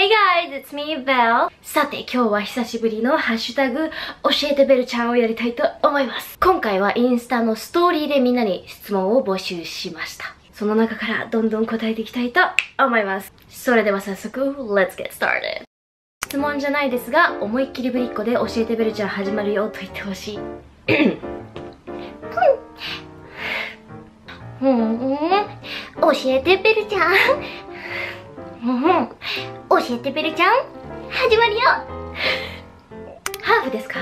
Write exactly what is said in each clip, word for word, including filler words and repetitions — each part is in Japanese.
Hey guys, it's me, Belle. さて今日は久しぶりのハッシュタグ教えてベルちゃんをやりたいと思います。今回はインスタのストーリーでみんなに質問を募集しました。その中からどんどん答えていきたいと思います。それでは早速、Let's get started! 質問じゃないですが、思いっきりぶりっ子で教えてベルちゃん始まるよと言ってほしい。教えてベルちゃんうん、教えてベルちゃん始まるよハーフですか？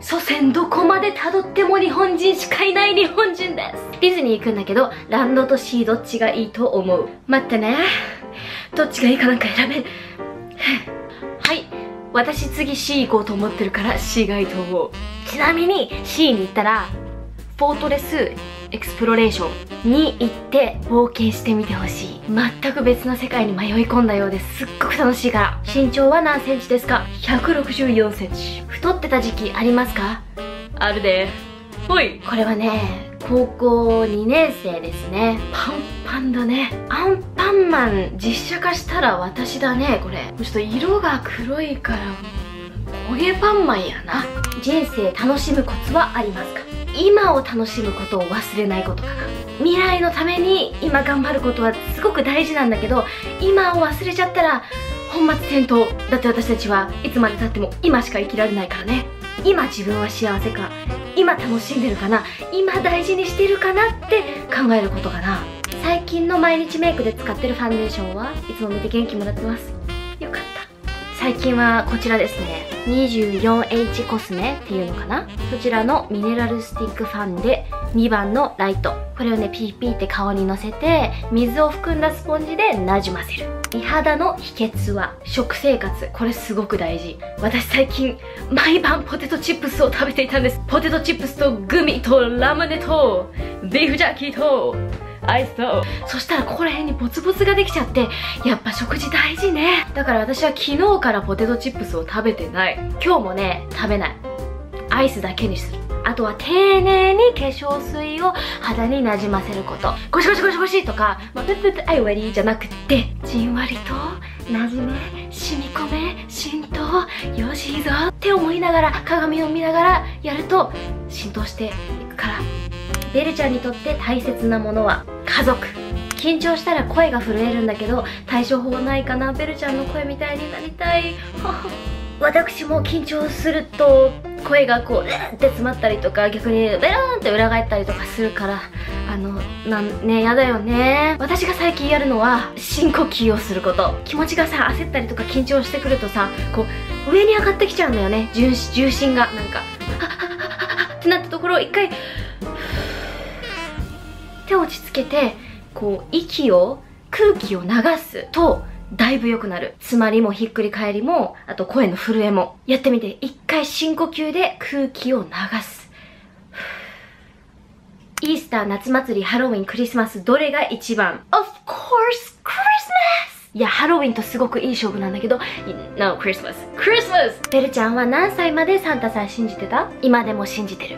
祖先どこまでたどっても日本人しかいない日本人です。ディズニー行くんだけどランドとシーどっちがいいと思う？待ってね、どっちがいいかなんか選べはい、私次 シー 行こうと思ってるから シー がいいと思う。ちなみに シー に行ったらフォートレスエクスプロレーションに行って冒険してみてほしい。全く別な世界に迷い込んだようです。すっごく楽しいから。身長は何センチですか？ひゃくろくじゅうよんセンチ。太ってた時期ありますか？あるでほい。これはね高校にねんせいですね。パンパンだね。アンパンマン実写化したら私だね。これちょっと色が黒いから焦げパンマンやな。人生楽しむコツはありますか？今を楽しむことを忘れないことかな。未来のために今頑張ることはすごく大事なんだけど、今を忘れちゃったら本末転倒だって。私たちはいつまでたっても今しか生きられないからね。今自分は幸せか、今楽しんでるかな、今大事にしてるかなって考えることかな。最近の毎日メイクで使ってるファンデーションはいつも見て元気もらってます。よかった。最近はこちらですね、 にじゅうよんエイチ コスメっていうのかな、そちらのミネラルスティックファンデにばんのライト、これをねピーピーって顔にのせて水を含んだスポンジでなじませる。美肌の秘訣は食生活、これすごく大事。私最近毎晩ポテトチップスを食べていたんです。ポテトチップスとグミとラムネとビーフジャーキーとアイスと。そしたらここら辺にボツボツができちゃって、やっぱ食事大事ね。だから私は昨日からポテトチップスを食べてない。今日もね食べない。アイスだけにする。あとは丁寧に化粧水を肌になじませること。ゴシゴシゴシゴシとか「まあ、プップッアイワリー」じゃなくて、じんわりとなじめ染み込め浸透、よしいいぞって思いながら鏡を見ながらやると浸透していくから。ベルちゃんにとって大切なものは家族。緊張したら声が震えるんだけど対処法ないかな。ベルちゃんの声みたいになりたい私も緊張すると声がこううって詰まったりとか、逆にベローンって裏返ったりとかするから、あのなんねやだよね。私が最近やるのは深呼吸をすること。気持ちがさ焦ったりとか緊張してくるとさ、こう上に上がってきちゃうんだよね、重心が。なんか「ってなったところを一回手を落ち着けて、こう息を空気を流すとだいぶ良くなる。詰まりもひっくり返りも、あと声の震えも。やってみて、一回深呼吸で空気を流す。イースター、夏祭り、ハロウィン、クリスマス、どれが一番？ Of course, Christmas！ いや、ハロウィンとすごくいい勝負なんだけど、No, Christmas. Christmas！ ベルちゃんは何歳までサンタさん信じてた？今でも信じてる。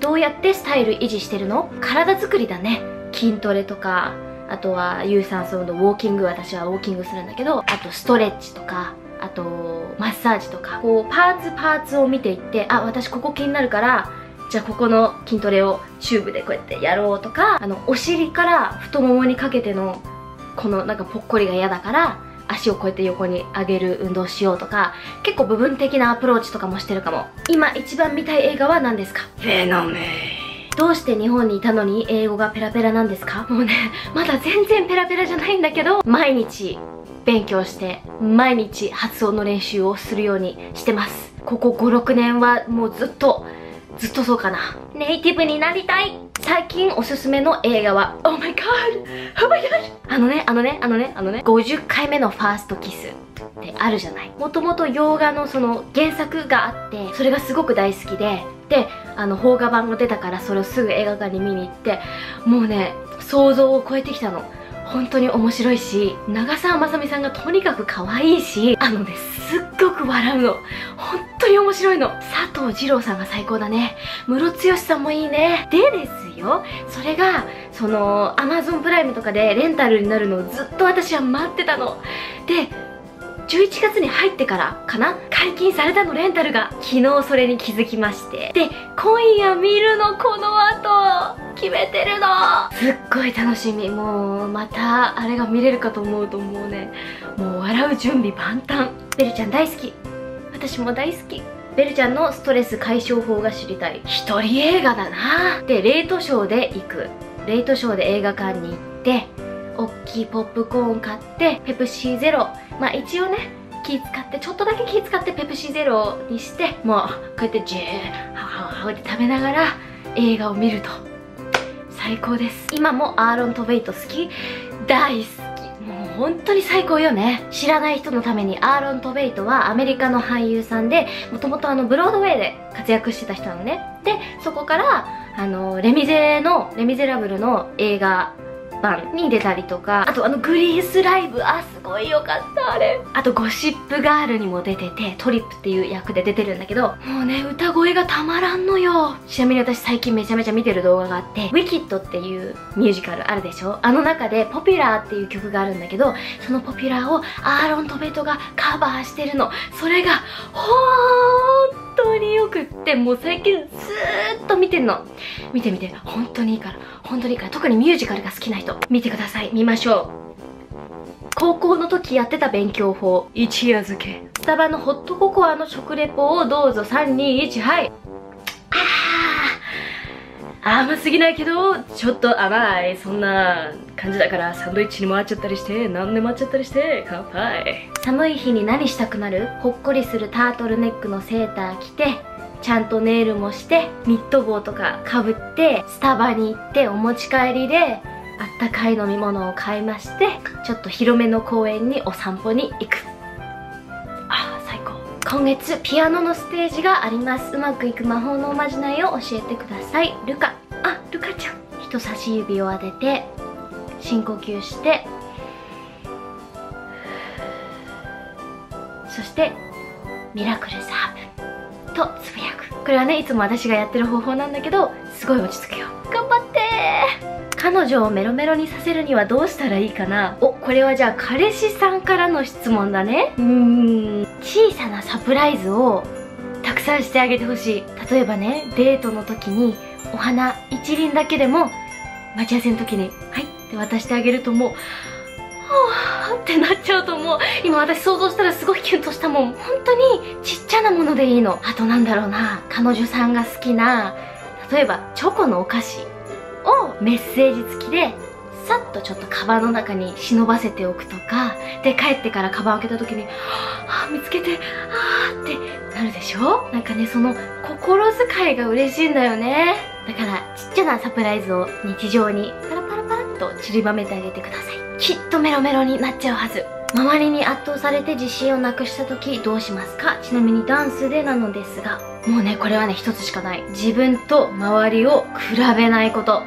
どうやってスタイル維持してるの？体作りだね。筋トレとか、あとは有酸素運動、ウォーキング、私はウォーキングするんだけど、あとストレッチとか、あとマッサージとか、こうパーツパーツを見ていって、あ、私ここ気になるからじゃあここの筋トレをチューブでこうやってやろうとか、あのお尻から太ももにかけてのこのなんかぽっこりが嫌だから足をこうやって横に上げる運動しようとか、結構部分的なアプローチとかもしてるかも。今一番見たい映画は何ですか？フェノメン。どうして日本にいたのに英語がペラペラなんですか？もうね、まだ全然ペラペラじゃないんだけど、毎日勉強して毎日発音の練習をするようにしてます。ここごろくねんはもうずっとずっとそうかな。ネイティブになりたい。最近おすすめの映画は Oh my god! Oh my god! あのね、あのね、あのね、あのね、ごじゅっかいめのファーストキスってあるじゃない。もともと洋画のその原作があって、それがすごく大好きで、で、あの邦画版も出たから、それをすぐ映画館に見に行って、もうね、想像を超えてきたの。本当に面白いし、長澤まさみさんがとにかく可愛いし、あのね、すっごく笑うの。本当に面白いの。佐藤二朗さんが最高だね。ムロツヨシさんもいいね。でですよ、それがそのアマゾンプライムとかでレンタルになるのをずっと私は待ってたので、じゅういちがつに入ってからかな、解禁されたのレンタルが。昨日それに気づきまして、で今夜見るの、この後決めてるの、すっごい楽しみ。もうまたあれが見れるかと思うともうね、もう笑う準備万端。ベルちゃん大好き、私も大好き。ベルちゃんのストレス解消法が知りたい。一人映画だな。でレイトショーで行く、レイトショーで映画館に行っておっきいポップコーン買って、ペプシーゼロ、まあ一応ね気使って、ちょっとだけ気使ってペプシーゼロにして、もうこうやってジューハワハワって食べながら映画を見ると最高です。今もアーロン・トベイト好き、大好き、もう本当に最高よね。知らない人のために、アーロン・トベイトはアメリカの俳優さんで、もともとあのブロードウェイで活躍してた人なのね。でそこからあのレミゼのレミゼラブルの映画に出たりとか、あとあのグリースライブ、あすごいよかったあれ。あとゴシップガールにも出てて、トリップっていう役で出てるんだけど、もうね歌声がたまらんのよ。ちなみに私最近めちゃめちゃ見てる動画があって、「ウィキッド」っていうミュージカルあるでしょ、あの中で「ポピュラー」っていう曲があるんだけど、その「ポピュラー」をアーロン・トベトがカバーしてるの。それがほーん本当によくって、もう最近ずーっと見てんの。見て見て、本当にいいから、本当にいいから、特にミュージカルが好きな人見てください。見ましょう。高校の時やってた勉強法、一夜漬け。スタバのホットココアの食レポをどうぞ。さんにいちはい。ああ甘すぎないけどちょっと甘い、そんな感じだから、サンドイッチにもあっちゃったりして、何でもあっちゃったりして、乾杯。寒い日に何したくなる？ほっこりするタートルネックのセーター着て、ちゃんとネイルもして、ニット帽とかかぶって、スタバに行ってお持ち帰りであったかい飲み物を買いまして、ちょっと広めの公園にお散歩に行く。あー最高。今月ピアノのステージがあります。うまくいく魔法のおまじないを教えてください。ルカ。あ、ルカちゃん。人差し指を当てて深呼吸して、そしてミラクルサーブとつぶやく。これはねいつも私がやってる方法なんだけど、すごい落ち着くよ。頑張ってー。彼女をメロメロにさせるにはどうしたらいいかな。お、これはじゃあ彼氏さんからの質問だね。うーん、小さなサプライズをたくさんしてあげてほしい。例えばね、デートの時にお花一輪だけでも、待ち合わせの時にはいって渡してあげると、もうはぁーってなっちゃうと思う。今私想像したらすごいキュンとしたもん。本当にちっちゃなものでいいの。あとなんだろうな、彼女さんが好きな、例えばチョコのお菓子をメッセージ付きでさっとちょっとカバンの中に忍ばせておくとかで、帰ってからカバン開けた時にあー見つけて、あーってなるでしょ。なんかね、その心遣いが嬉しいんだよね。だからちっちゃなサプライズを日常にパラパラパラっと散りばめてあげてください。きっとメロメロになっちゃうはず。周りに圧倒されて自信をなくした時どうしますか？ちなみにダンスでなのですが、もうねこれはね一つしかない。自分と周りを比べないこと。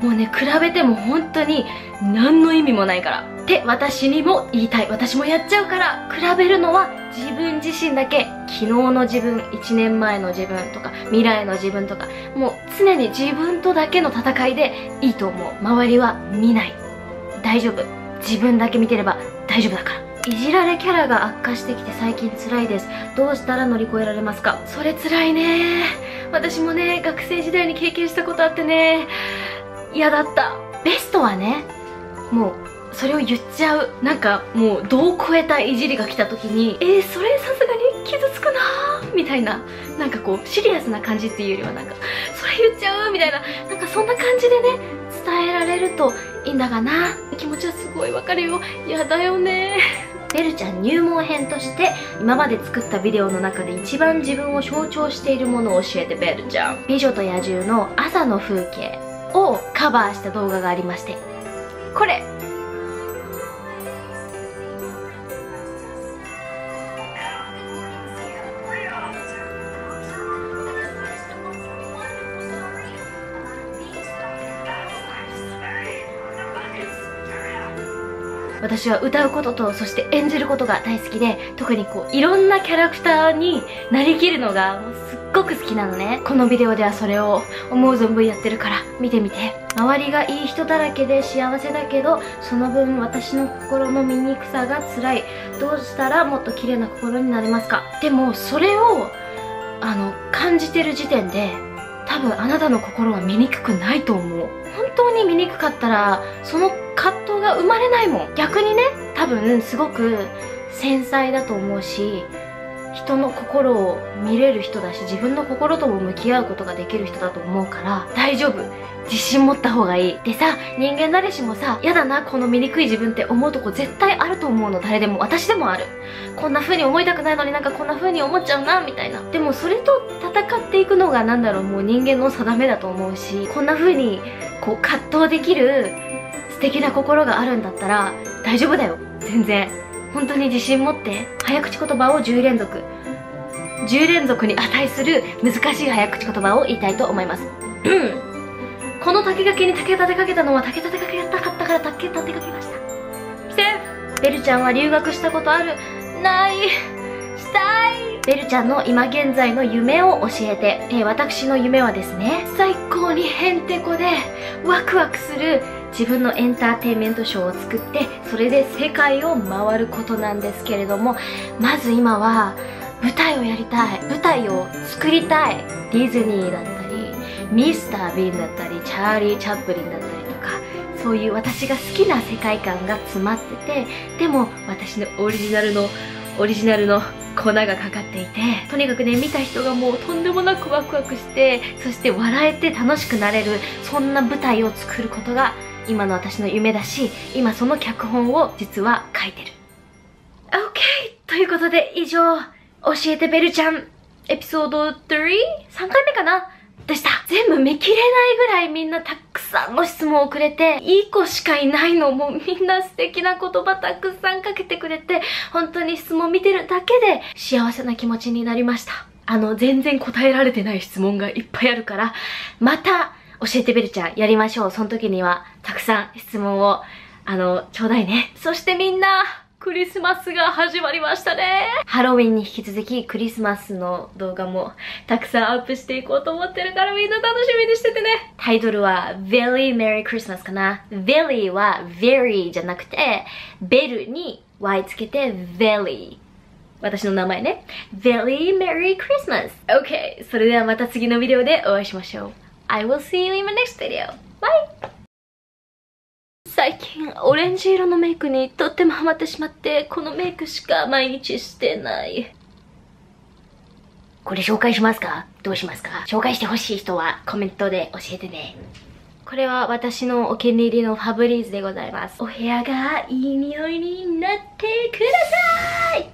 もうね比べても本当に何の意味もないからって私にも言いたい。私もやっちゃうから。比べるのは自分自身だけ。昨日の自分、いちねんまえの自分とか未来の自分とか、もう常に自分とだけの戦いでいいと思う。周りは見ない、大丈夫、自分だけ見てれば大丈夫だから。いじられキャラが悪化してきて最近辛いです。どうしたら乗り越えられますか？それ辛いね。私もね学生時代に経験したことあってね、嫌だった。ベストはね、もうそれを言っちゃう。なんかもう度を超えたいじりが来た時に、えー、それさすがに傷つくなーみたいな、なんかこうシリアスな感じっていうよりは、なんかそれ言っちゃうみたいな、なんかそんな感じでね伝えられるといいんだがな。気持ちはすごいわかるよ。やだよね。ベルちゃん入門編として、今まで作ったビデオの中で一番自分を象徴しているものを教えてベルちゃん。美女と野獣の朝の風景をカバーした動画がありまして、これ私は歌うことと、そして演じることが大好きで、特にこういろんなキャラクターになりきるのがもうすっごく好きなのね。このビデオではそれを思う存分やってるから見てみて。周りがいい人だらけで幸せだけど、その分私の心の醜さが辛い。どうしたらもっと綺麗な心になれますか？でもそれをあの感じてる時点で多分あなたの心は醜くないと思う。本当に醜かったらその葛藤が生まれないもん。逆にね、多分すごく繊細だと思うし、人の心を見れる人だし、自分の心とも向き合うことができる人だと思うから、大丈夫、自信持った方がいい。でさ、人間誰しもさ、やだなこの醜い自分って思うとこ絶対あると思うの。誰でも、私でもある。こんな風に思いたくないのになんかこんな風に思っちゃうなみたいな。でもそれと戦っていくのがなんだろう、もう人間の定めだと思うし、こんな風にこう葛藤できる素敵な心があるんだったら大丈夫だよ。全然本当に自信持って、早口言葉をじゅうれんぞくじゅうれんぞくに値する難しい早口言葉を言いたいと思いますこの竹垣に竹立てかけたのは竹立てかけたかったから竹立てかけました。ベルちゃんは留学したことある？ない？したい？ベルちゃんの今現在の夢を教えて、えー、私の夢はですね、最高にへんてこでワクワクする自分のエンターテインメントショーを作って、それで世界を回ることなんですけれども、まず今は舞台をやりたい。舞台を作りたい。ディズニーだったりミスター・ビーンだったりチャーリー・チャップリンだったりとか、そういう私が好きな世界観が詰まってて、でも私のオリジナルのオリジナルの粉がかかっていて、とにかくね、見た人がもうとんでもなくワクワクして、そして笑えて楽しくなれる、そんな舞台を作ることが今の私の夢だし、今その脚本を実は書いてる。 OK! ということで以上、教えてベルちゃんエピソード さん?さんかいめかなでした。全部見切れないぐらいみんなたくさんの質問をくれて、いい子しかいないの、もうみんな素敵な言葉たくさんかけてくれて、本当に質問見てるだけで幸せな気持ちになりました。あの全然答えられてない質問がいっぱいあるから、また教えてベルちゃんやりましょう。その時にはたくさん質問をあのちょうだいね。そしてみんなクリスマスが始まりましたね。ハロウィンに引き続きクリスマスの動画もたくさんアップしていこうと思ってるから、みんな楽しみにしててね。タイトルは Very Merry Christmas かな。 Very は Very じゃなくて、ベルに Y つけて Very、 私の名前ね。 Very Merry Christmas。 OK、 それではまた次のビデオでお会いしましょう。I will see you in my next video. Bye! 最近オレンジ色のメイクにとってもハマってしまって、このメイクしか毎日してない。これ紹介しますか？どうしますか？紹介してほしい人はコメントで教えてね。これは私のお気に入りのファブリーズでございます。お部屋がいい匂いになってください。